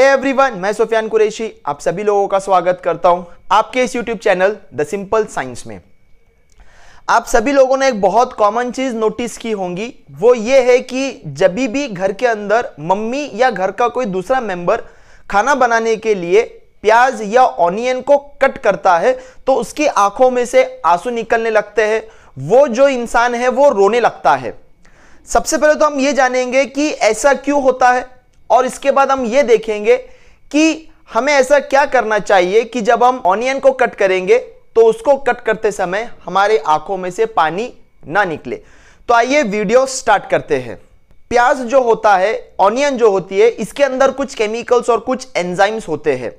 Hey everyone, मैं सोफियान कुरैशी आप सभी लोगों का स्वागत करता हूं आपके इस YouTube channel the simple science में। आप सभी लोगों ने एक बहुत कॉमन चीज नोटिस की होंगी, वो ये है कि जब भी घर के अंदर मम्मी या घर का कोई दूसरा मेंबर खाना बनाने के लिए प्याज या ऑनियन को कट करता है तो उसकी आंखों में से आंसू निकलने लगते हैं, वो जो इंसान है वो रोने लगता है। सबसे पहले तो हम ये जानेंगे कि ऐसा क्यों होता है और इसके बाद हम ये देखेंगे कि हमें ऐसा क्या करना चाहिए कि जब हम ऑनियन को कट करेंगे तो उसको कट करते समय हमारे आंखों में से पानी ना निकले। तो आइए वीडियो स्टार्ट करते हैं। प्याज जो होता है, ऑनियन जो होती है, इसके अंदर कुछ केमिकल्स और कुछ एंजाइम्स होते हैं।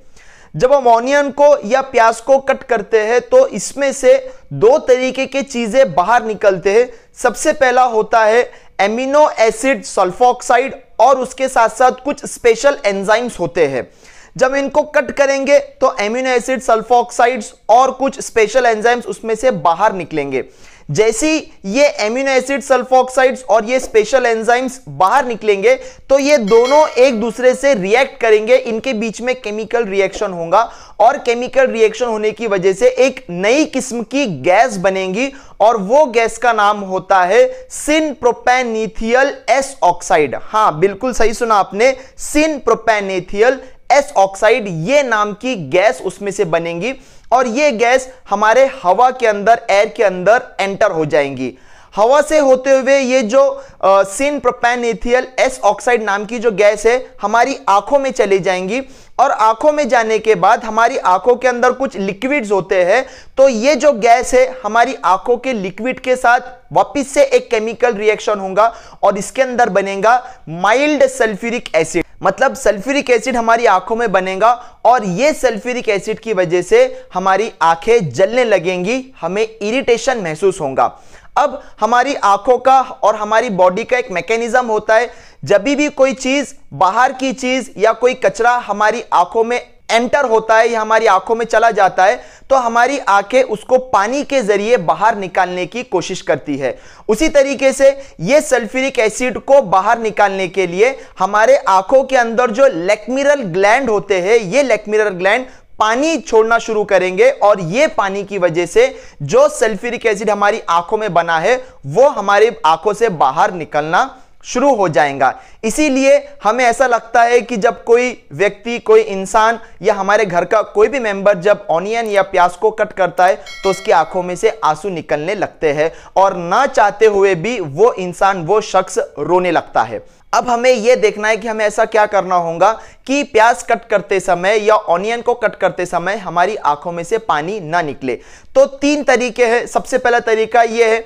जब हम ऑनियन को या प्याज को कट करते हैं तो इसमें से दो तरीके की चीजें बाहर निकलते हैं। सबसे पहला होता है एमिनो एसिड सल्फोक्साइड और उसके साथ साथ कुछ स्पेशल एंजाइम्स होते हैं। जब इनको कट करेंगे तो एमिनो एसिड सल्फोक्साइड्स और कुछ स्पेशल एंजाइम्स उसमें से बाहर निकलेंगे। जैसी ये एमिनो एसिड सल्फोक्साइड्स और ये स्पेशल एंजाइम्स बाहर निकलेंगे तो ये दोनों एक दूसरे से रिएक्ट करेंगे, इनके बीच में केमिकल रिएक्शन होगा और केमिकल रिएक्शन होने की वजह से एक नई किस्म की गैस बनेगी और वो गैस का नाम होता है सिन-प्रोपेनथायल एस-ऑक्साइड। हाँ, बिल्कुल सही सुना आपने, सिन-प्रोपेनथायल एस-ऑक्साइड ये नाम की गैस उसमें से बनेगी और ये गैस हमारे हवा के अंदर, एयर के अंदर एंटर हो जाएंगी। हवा से होते हुए ये जो सिन-प्रोपेनथायल एस-ऑक्साइड नाम की जो गैस है हमारी आंखों में चली जाएंगी और आंखों में जाने के बाद हमारी आंखों के अंदर कुछ लिक्विड्स होते हैं तो ये जो गैस है हमारी आंखों के लिक्विड के साथ वापस से एक केमिकल रिएक्शन होगा और इसके अंदर बनेगा माइल्ड सल्फ्यूरिक एसिड, मतलब सल्फ्यूरिक एसिड हमारी आंखों में बनेगा और ये सल्फ्यूरिक एसिड की वजह से हमारी आंखें जलने लगेंगी, हमें इरिटेशन महसूस होगा। अब हमारी आंखों का और हमारी बॉडी का एक मैकेनिज्म होता है, जब भी कोई चीज, बाहर की चीज या कोई कचरा हमारी आंखों में एंटर होता है या हमारी आंखों में चला जाता है तो हमारी आंखें उसको पानी के जरिए बाहर निकालने की कोशिश करती है। उसी तरीके से ये सल्फ्यूरिक एसिड को बाहर निकालने के लिए हमारे आंखों के अंदर जो लैक्रिमल ग्लैंड होते हैं, ये लैक्रिमल ग्लैंड पानी छोड़ना शुरू करेंगे और ये पानी की वजह से जो सल्फ्यूरिक एसिड हमारी आंखों में बना है वो हमारी आंखों से बाहर निकलना शुरू हो जाएगा। इसीलिए हमें ऐसा लगता है कि जब कोई व्यक्ति, कोई इंसान या हमारे घर का कोई भी मेंबर जब ऑनियन या प्याज को कट करता है तो उसकी आंखों में से आंसू निकलने लगते हैं और ना चाहते हुए भी वो इंसान, वो शख्स रोने लगता है। अब हमें यह देखना है कि हमें ऐसा क्या करना होगा कि प्याज कट करते समय या ऑनियन को कट करते समय हमारी आंखों में से पानी ना निकले। तो तीन तरीके हैं। सबसे पहला तरीका यह है,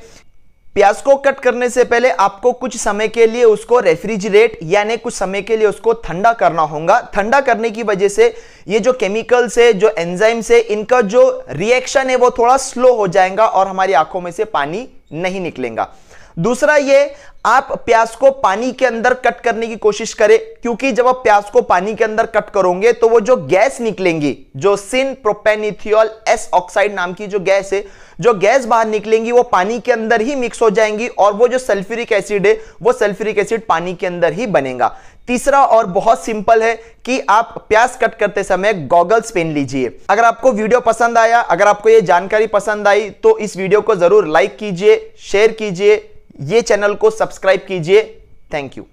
प्याज को कट करने से पहले आपको कुछ समय के लिए उसको रेफ्रिजरेट यानी कुछ समय के लिए उसको ठंडा करना होगा। ठंडा करने की वजह से ये जो केमिकल्स है, जो एंजाइम्स है, इनका जो रिएक्शन है वो थोड़ा स्लो हो जाएगा और हमारी आंखों में से पानी नहीं निकलेगा। दूसरा ये, आप प्याज को पानी के अंदर कट करने की कोशिश करें, क्योंकि जब आप प्याज को पानी के अंदर कट करोगे तो वो जो गैस निकलेंगी, जो सिन-प्रोपेनथायल एस-ऑक्साइड नाम की जो गैस है, जो गैस बाहर निकलेंगी वो पानी के अंदर ही मिक्स हो जाएंगी और वो जो सल्फ्यूरिक एसिड है वो सल्फ्यूरिक एसिड पानी के अंदर ही बनेगा। तीसरा और बहुत सिंपल है कि आप प्याज कट करते समय गॉगल्स पहन लीजिए। अगर आपको वीडियो पसंद आया, अगर आपको ये जानकारी पसंद आई तो इस वीडियो को जरूर लाइक कीजिए, शेयर कीजिए, ये चैनल को सब्सक्राइब कीजिए। Thank you.